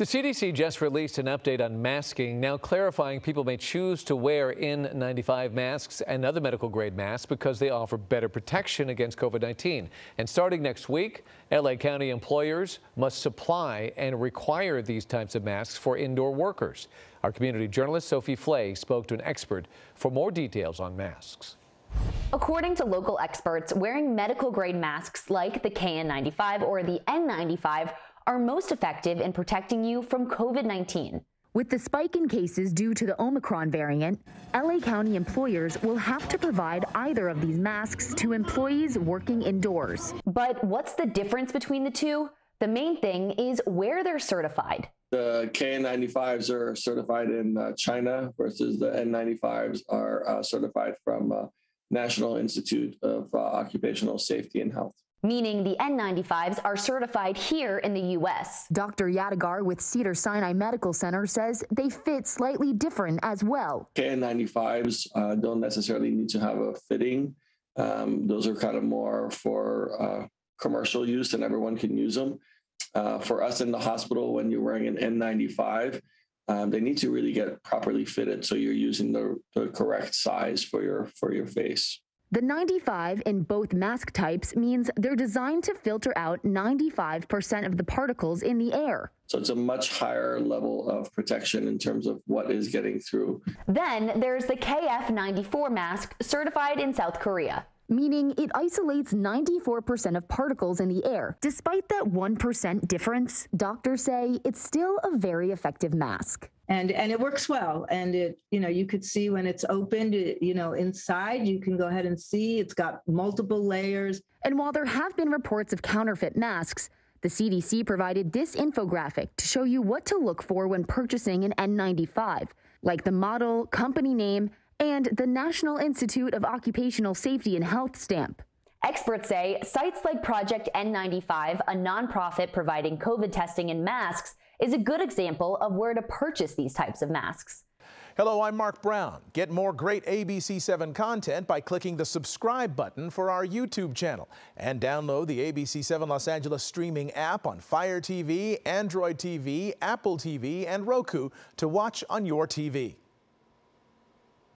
The CDC just released an update on masking, now clarifying people may choose to wear N95 masks and other medical grade masks because they offer better protection against COVID-19. And starting next week, LA County employers must supply and require these types of masks for indoor workers. Our community journalist Sophie Flay spoke to an expert for more details on masks. According to local experts, wearing medical grade masks like the KN95 or the N95 are most effective in protecting you from COVID-19. With the spike in cases due to the Omicron variant, LA County employers will have to provide either of these masks to employees working indoors. But what's the difference between the two? The main thing is where they're certified. The KN95s are certified in China versus the N95s are certified from National Institute of Occupational Safety and Health. Meaning the N95s are certified here in the U.S. Dr. Yadigar with Cedar Sinai Medical Center says they fit slightly different as well. KN95s don't necessarily need to have a fitting. Those are kind of more for commercial use and everyone can use them. For us in the hospital, when you're wearing an N95, they need to really get properly fitted so you're using the correct size for your face. The 95 in both mask types means they're designed to filter out 95% of the particles in the air. So it's a much higher level of protection in terms of what is getting through. Then there's the KF94 mask certified in South Korea. Meaning it isolates 94% of particles in the air. Despite that 1% difference, doctors say it's still a very effective mask. And it works well. And it, you could see when it's opened, inside, you can go ahead and see it's got multiple layers. And while there have been reports of counterfeit masks, the CDC provided this infographic to show you what to look for when purchasing an N95, like the model, company name, and the National Institute of Occupational Safety and Health stamp. Experts say sites like Project N95, a nonprofit providing COVID testing and masks, is a good example of where to purchase these types of masks. Hello, I'm Mark Brown. Get more great ABC7 content by clicking the subscribe button for our YouTube channel and download the ABC7 Los Angeles streaming app on Fire TV, Android TV, Apple TV, and Roku to watch on your TV.